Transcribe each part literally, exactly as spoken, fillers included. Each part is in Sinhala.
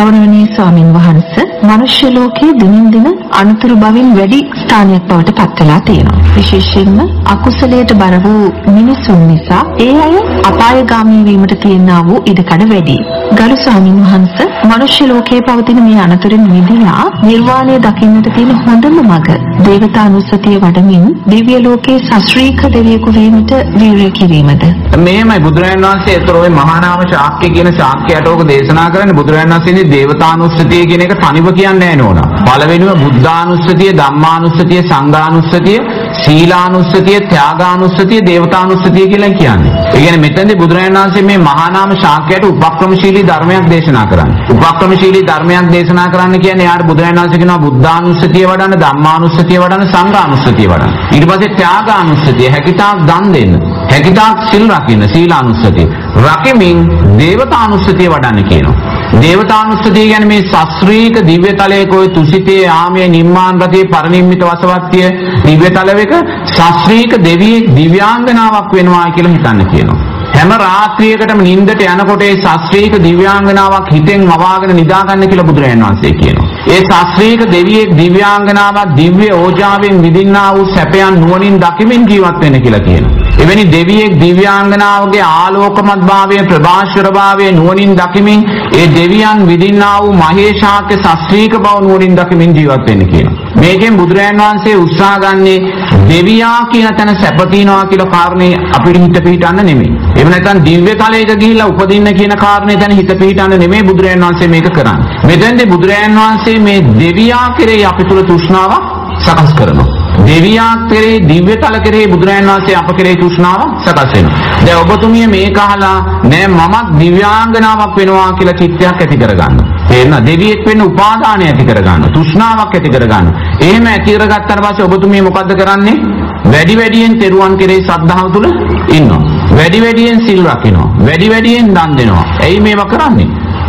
ගෞරවනීය ස්වාමින් වහන්සේ මනුෂ්‍ය ලෝකයේ දිනින් දින අනුතර භවින් වැඩි ස්ථානයක් බවට පත් වෙලා තියෙනවා. විශේෂයෙන්ම අකුසලයට බර වූ මිනිසුන් නිසා ඒ අය අපායগামී වීමට තියෙනා වූ ඉඩකඩ වැඩි. ගරු ස්වාමින් වහන්සේ මනුෂ්‍ය ලෝකයේ පවතින මේ අනතුරින් මිදලා නිර්වාණය දකින්නට තියෙන හොඳම මඟ දේවතානුස්සතිය වඩමින් දිව්‍ය ලෝකයේ ශාස්ත්‍රීක දෙවියෙකු වීමට වීර්ය කිරීමද? මේමයි බුදුරජාණන් වහන්සේ ඒතරෝ මේ මහා නාම ශාක්‍ය කියන ශාක්‍යයට ඕක දේශනා කරන්නේ. බුදුරජාණන් වහන්සේ දේවතානුස්සතිය කියන එක තනිව කියන්නේ නැහැ නෝනා. පළවෙනිම බුද්ධානුස්සතිය, ධම්මානුස්සතිය, සංඝානුස්සතිය, සීලානුස්සතිය, ත්‍යාගානුස්සතිය, දේවතානුස්සතිය කියලා කියන්නේ. ඒ කියන්නේ මෙතනදී බුදුරජාණන් වහන්සේ මේ මහා නාම ශාක්‍යයට උපක්‍රමශීලී ධර්මයක් දේශනා කරන්නේ. උපක්‍රමශීලී ධර්මයක් දේශනා කරන්න කියන්නේ යාට බුදුරජාණන් වහන්සේ කියනවා බුද්ධානුස්සතිය වඩන්න, ධම්මානුස්සතිය වඩන්න, සංඝානුස්සතිය වඩන්න. ඊට පස්සේ ත්‍යාගානුස්සතිය හැකිතාක් දන් දෙන්න, හැකිතාක් සිල් රකින්න, සීලානුස්සතිය. රකිමින් දේවතානුස්සතිය වඩන්න කියනවා. දේවතානුස්සතිය කියන්නේ මේ ශාස්ත්‍රීය දිව්‍ය තලයක ඔය තුසිතේ ආමයේ නිම්මාන රතේ පරිනිම්මිත වසවත්ය දිව්‍ය තලයක ශාස්ත්‍රීය දෙවියෙක් දිව්‍යාංගනාවක් වෙනවා කියලා හිතන්න කියනවා. හැම රාත්‍රියකටම නිින්දට යනකොට ඒ ශාස්ත්‍රීය දිව්‍යාංගනාවක් හිතෙන් මවාගෙන නිදා ගන්න කියලා බුදුරජාණන් වහන්සේ කියනවා. ඒ ශාස්ත්‍රීය දෙවියෙක් දිව්‍යාංගනාවක් දිව්‍ය ඕජාවෙන් විඳින්නා වූ සැපයන් නුවණින් දකිමින් ජීවත් වෙන්න කියලා කියනවා. එවැනි දෙවියෙක් දිව්‍යාංගනාවගේ ආලෝකමත් භාවය, ප්‍රභාෂ්වර භාවය නුවණින් දකිමින් ඒ දෙවියන් විඳින්නා වූ මහේශාක්‍ය ශාස්ත්‍රීය බව නුවණින් දකිමින් ජීවත් වෙන්න කියනවා. මේකෙන් බුදුරජාණන් වහන්සේ උත්සාහ ගන්නේ දෙවියා කියන තැන සැප තියනවා කියලා කාරණේ අපිට හිත පිහිටන්න නෙමෙයි. එහෙම නැත්නම් දිව්‍ය තලයක ගිහිල්ලා උපදින්න කියන කාරණේ තැන හිත පිහිටන්න නෙමෙයි බුදුරජාණන් වහන්සේ මේක කරන්නේ. මෙතෙන්දී බුදුරජාණන් වහන්සේ මේ දෙවියා කෙරෙහි අපිට තෘෂ්ණාවක් සකස් කරනවා. දෙවියා කෙරේ දිව්‍ය තල කෙරේ බුදුරජාණන් වහන්සේ අප කෙරේ තෘෂ්ණාව සකස් වෙනවා. දැන් ඔබතුමිය මේක අහලා නෑ මමත් දිව්‍යාංගනාවක් වෙනවා කියලා චිත්තයක් ඇති කරගන්න. තේරෙනවද? දෙවියෙක් වෙන්න උපාදානය ඇති කරගන්න, තෘෂ්ණාවක් ඇති කරගන්න. එහෙම ඇති කරගත්තාට පස්සේ ඔබතුමිය මොකද්ද කරන්නේ? වැඩි වැඩියෙන් තෙරුවන් කෙරේ ශ්‍රද්ධාව තුල ඉන්නවා. වැඩි වැඩියෙන් සිල් රකින්නවා. වැඩි වැඩියෙන් දන් දෙනවා. එයි මේවා කරන්නේ.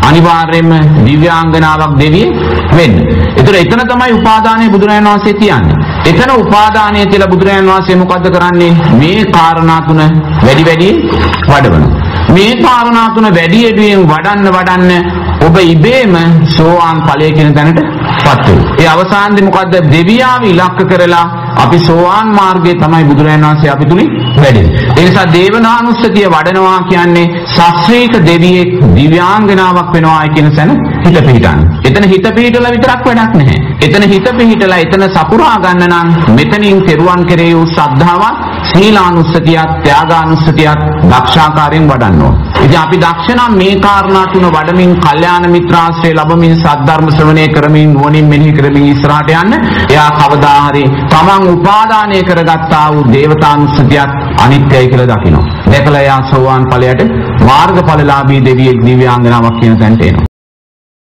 අනිවාර්යයෙන්ම දිව්‍යාංගනාවක් දෙවියෙක් වෙන්න. ඒතර එතන තමයි උපාදානය බුදුරජාණන් වහන්සේ කියන්නේ. එතන උපාදානය කියලා බුදුරජාණන් වහන්සේ මොකද්ද කරන්නේ? මේ කාරණා තුන වැඩි වැඩියෙන් වඩවනවා. මේ කාරණා තුන වැඩි වැඩියෙන් වඩන්න වඩන්න ඔබ ඉබේම සෝවාන් ඵලයේ කියන තැනටපත් වෙනවා. ඒ අවසානයේ මොකද්ද? දෙවියාව ඉලක්ක කරලා අපි සෝවාන් මාර්ගයේ තමයි බුදුරජාණන් වහන්සේ අපි තුලින් වැඩෙන්නේ. ඒ නිසා දේවනානුස්සතිය වඩනවා කියන්නේ ශාස්ත්‍රීය දෙවියෙක් දිව්‍යාංගනාවක් වෙනවායි කියන සැන හිත පිහිටන්න. එතන හිත පිහිටලා විතරක් වැඩක් නැහැ. එතන හිත පිහිටලා එතන සපුරා ගන්න නම් මෙතනින් කෙරුවන් කෙරේ වූ ශ්‍රද්ධාවත්, සීලානුස්සතියත්, ත්‍යාගානුස්සතියත් දක්ෂාකාරයෙන් වඩන්න ඕන. ඉතින් අපි දක්ෂ නම් මේ කාරණා තුන වඩමින්, කල්යාණ මිත්‍රාශ්‍රය ලැබමින්, සද්ධර්ම ශ්‍රවණය කරමින්, නුවණින් මෙනෙහි කරමින් ඉස්සරහට යන්න එයා කවදා හරි තමන් උපාදානය කරගත්තා වූ දේවතානුස්සතියත් අනිත්‍යයි කියලා දකිනවා. දැකලා එයා සෝවාන් ඵලයට, මාර්ගඵලලාභී දෙවියෙක් දිව්‍යාංගනාවක් කියන තැනට එනවා.